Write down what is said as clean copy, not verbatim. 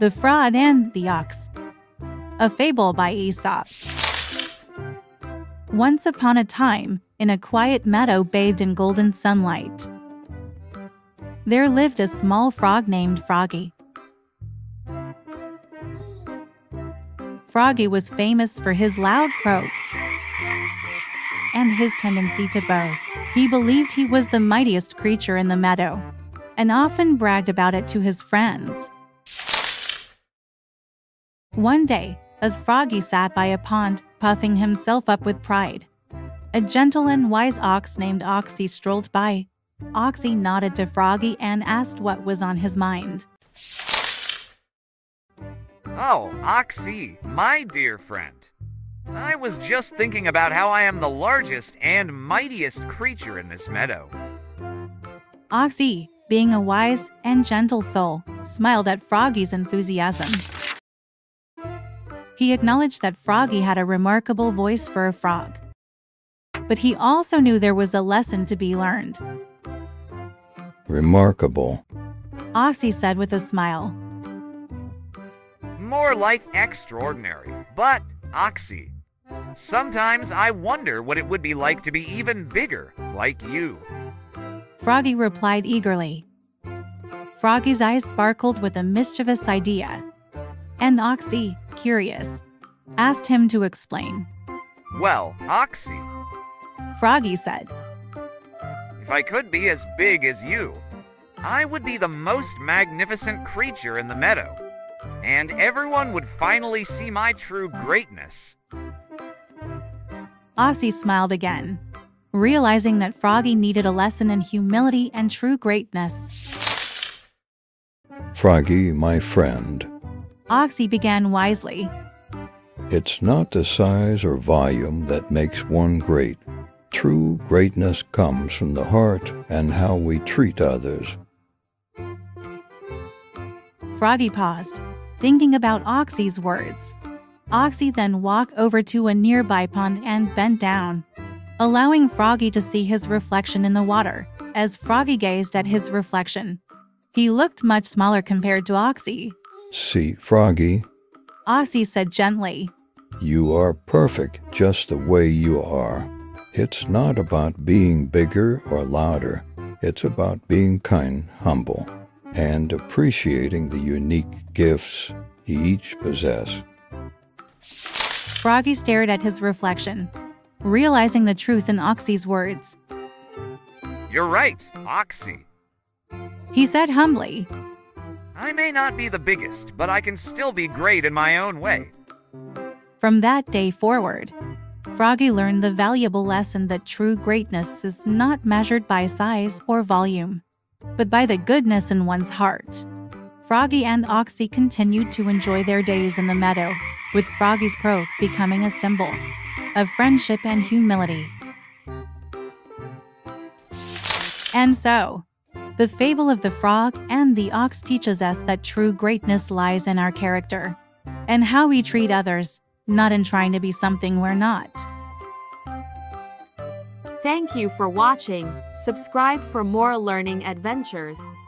The Fraud and the Ox. A Fable by Aesop. Once upon a time, in a quiet meadow bathed in golden sunlight, there lived a small frog named Froggy. Froggy was famous for his loud croak and his tendency to boast. He believed he was the mightiest creature in the meadow and often bragged about it to his friends. One day, as Froggy sat by a pond, puffing himself up with pride, a gentle and wise ox named Oxy strolled by. Oxy nodded to Froggy and asked what was on his mind. "Oh, Oxy, my dear friend. I was just thinking about how I am the largest and mightiest creature in this meadow." Oxy, being a wise and gentle soul, smiled at Froggy's enthusiasm. He acknowledged that Froggy had a remarkable voice for a frog, but he also knew there was a lesson to be learned. "Remarkable," Oxy said with a smile. "More like extraordinary. But, Oxy, sometimes I wonder what it would be like to be even bigger, like you," Froggy replied eagerly. Froggy's eyes sparkled with a mischievous idea, and Oxy, curious, asked him to explain. "Well, Oxy," Froggy said, "if I could be as big as you, I would be the most magnificent creature in the meadow, and everyone would finally see my true greatness." Oxy smiled again, realizing that Froggy needed a lesson in humility and true greatness. "Froggy, my friend," Oxy began wisely, "it's not the size or volume that makes one great. True greatness comes from the heart and how we treat others." Froggy paused, thinking about Oxy's words. Oxy then walked over to a nearby pond and bent down, allowing Froggy to see his reflection in the water. As Froggy gazed at his reflection, he looked much smaller compared to Oxy. "See, Froggy," Oxy said gently, "you are perfect just the way you are. It's not about being bigger or louder. It's about being kind, humble, and appreciating the unique gifts you each possess." Froggy stared at his reflection, realizing the truth in Oxy's words. "You're right, Oxy," he said humbly. "I may not be the biggest, but I can still be great in my own way." From that day forward, Froggy learned the valuable lesson that true greatness is not measured by size or volume, but by the goodness in one's heart. Froggy and Oxy continued to enjoy their days in the meadow, with Froggy's croak becoming a symbol of friendship and humility. And so, the fable of the frog and the ox teaches us that true greatness lies in our character and how we treat others, not in trying to be something we're not. Thank you for watching. Subscribe for more learning adventures.